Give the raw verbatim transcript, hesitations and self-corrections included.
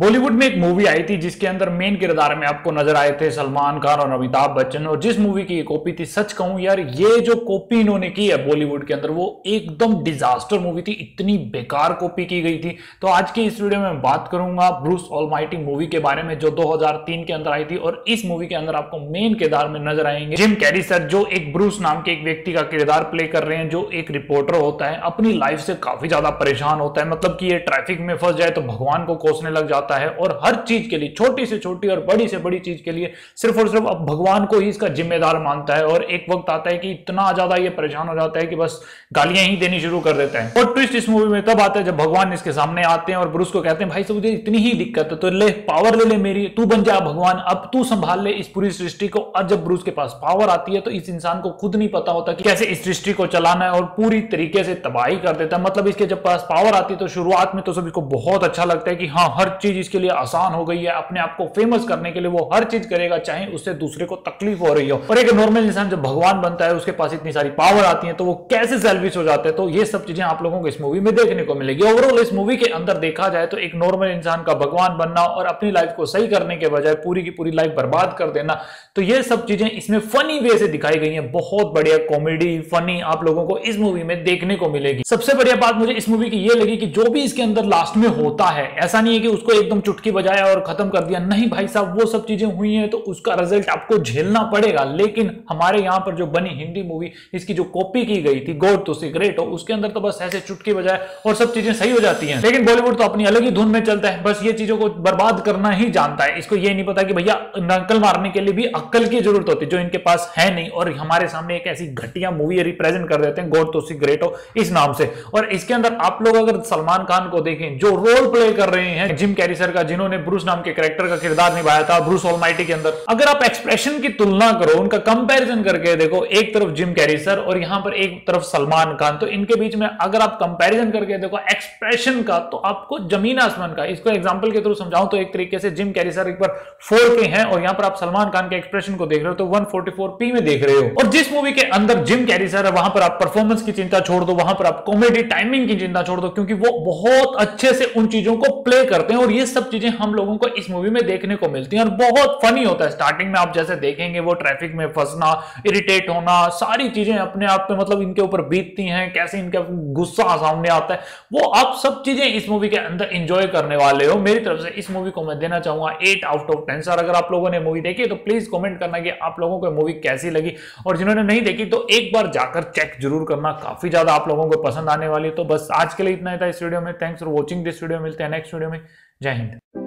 बॉलीवुड में एक मूवी आई थी जिसके अंदर मेन किरदार में आपको नजर आए थे सलमान खान और अमिताभ बच्चन, और जिस मूवी की ये कॉपी थी, सच कहूं यार ये जो कॉपी इन्होंने की है बॉलीवुड के अंदर वो एकदम डिजास्टर मूवी थी, इतनी बेकार कॉपी की गई थी। तो आज के इस वीडियो में बात करूंगा ब्रूस ऑलमाइटी मूवी के बारे में जो दो हजार तीन के अंदर आई थी, और इस मूवी के अंदर आपको मेन किरदार में नजर आएंगे जिम कैरी सर, जो एक ब्रूस नाम के एक व्यक्ति का किरदार प्ले कर रहे हैं जो एक रिपोर्टर होता है, अपनी लाइफ से काफी ज्यादा परेशान होता है, मतलब कि ये ट्रैफिक में फंस जाए तो भगवान को कोसने लग जाता है और हर चीज के लिए, छोटी से छोटी और बड़ी से बड़ी चीज के लिए सिर्फ और सिर्फ अब भगवान को ही इसका जिम्मेदार मानता है। और एक वक्त आता है कि इतना ज्यादा ये परेशान हो जाता है कि बस गालियां ही देनी शुरू कर देता है। और ट्विस्ट इस मूवी में तब आता है जब भगवान इसके सामने आते हैं और ब्रूस को कहते हैं, भाई सब मुझे इतनी ही दिक्कत है तो ले पावर ले ले मेरी, तू बन जा भगवान, अब तू संभाल ले इस पूरी सृष्टि को। और जब ब्रूस के पास पावर आती है तो इस इंसान को खुद नहीं पता होता कि कैसे इस सृष्टि को चलाना है और पूरी तरीके से तबाही कर देता है। मतलब इसके जब पास पावर आती है तो शुरुआत में तो सभी को बहुत अच्छा लगता है कि हाँ हर चीज इसके लिए आसान हो गई है, अपने आप को फेमस करने के लिए वो हर चीज करेगा चाहे उससे दूसरे को तकलीफ हो रही हो। और एक नॉर्मल इंसान जब भगवान बनता है, उसके पास इतनी सारी पावर आती है तो वो कैसे सेल्फिश हो जाता है। तो ये सब चीजें आप लोगों को इस मूवी में देखने को मिलेगी। ओवरऑल इस मूवी के अंदर देखा जाए तो एक नॉर्मल इंसान का भगवान बनना और अपनी लाइफ को सही करने के बजाय पूरी की पूरी लाइफ बर्बाद कर देना, तो ये सब चीजें इसमें फनी वे से दिखाई गई है। बहुत बढ़िया कॉमेडी फनी आप लोगों को इस मूवी में देखने को मिलेगी। सबसे बढ़िया बात मुझे इस मूवी की ये लगी कि जो भी इसके अंदर लास्ट में होता है, ऐसा नहीं है कि उसको एकदम चुटकी बजाया और खत्म कर दिया, नहीं भाई साहब वो सब चीजें हुई हैं तो उसका रिजल्ट आपको झेलना पड़ेगा। लेकिन हमारे यहाँ पर जो बनी हिंदी मूवी, इसकी जो कॉपी की गई थी गॉड तुसी ग्रेट हो, उसके अंदर तो बस ऐसे चुटकी बजाए और सब चीजें सही हो जाती हैं। लेकिन बॉलीवुड तो अपनी अलग ही धुन में चलता है, बस ये चीजों को बर्बाद करना ही जानता है। इसको ये नहीं पता कि भैया नकल मारने के लिए भी अक्ल की जरूरत होती है, जो इनके पास है नहीं। और हमारे सामने एक ऐसी घटिया मूवी रिप्रेजेंट कर देते हैं गॉड तुसी ग्रेट हो इस नाम से। और इसके अंदर आप लोग अगर सलमान खान को देखें जो रोल प्ले कर रहे हैं जिम कैरी सर का, जिन्होंने ब्रूस नाम के कैरेक्टर का किरदार निभाया था ब्रूस ऑलमाइटी के अंदर, अगर आप एक्सप्रेशन की तुलना करो, उनका कंपैरिजन करके देखो, एक तरफ जिम कैरी सर और यहां पर एक तरफ सलमान खान, तो इनके बीच में अगर आप कंपैरिजन करके देखो एक्सप्रेशन का, तो आपको जमीन आसमान का। इसको एग्जांपल के थ्रू समझाऊं तो एक तरीके से जिम कैरी सर एक बार फोर के हैं और यहां पर आप सलमान खान के एक्सप्रेशन को देख रहे हो तो वन फोर्टी फोर पी में देख रहे हो। और जिस मूवी के अंदर जिम कैरी सर है वहां पर आप परफॉर्मेंस की चिंता छोड़ दो, वहां पर आप कॉमेडी टाइमिंग की चिंता छोड़ दो, क्योंकि वो बहुत अच्छे से उन चीजों को प्ले करते हैं। और ये सब चीजें हम लोगों को इस मूवी में देखने को मिलती हैं और बहुत फनी होता है। स्टार्टिंग में आप जैसे देखेंगे वो ट्रैफिक में फंसना, इरिटेट होना, सारी चीजें अपने आप पे मतलब इनके ऊपर बीतती हैं, कैसे इनका गुस्सा सामने आता है, वो आप सब चीजें इस मूवी के अंदर एंजॉय करने वाले हो। मेरी तरफ से इस मूवी को मैं देना चाहूंगा eight out of ten. Sir अगर आप लोगों ने मूवी देखी तो प्लीज कॉमेंट करना कि आप लोगों को मूवी कैसी लगी, और जिन्होंने नहीं देखी तो एक बार जाकर चेक जरूर करना, काफी ज्यादा आप लोगों को पसंद आने वाली। तो बस आज के लिए इतना ही था इस वीडियो में। Thanks for watching this video, मिलते हैं नेक्स्ट वीडियो में। जय हिंद।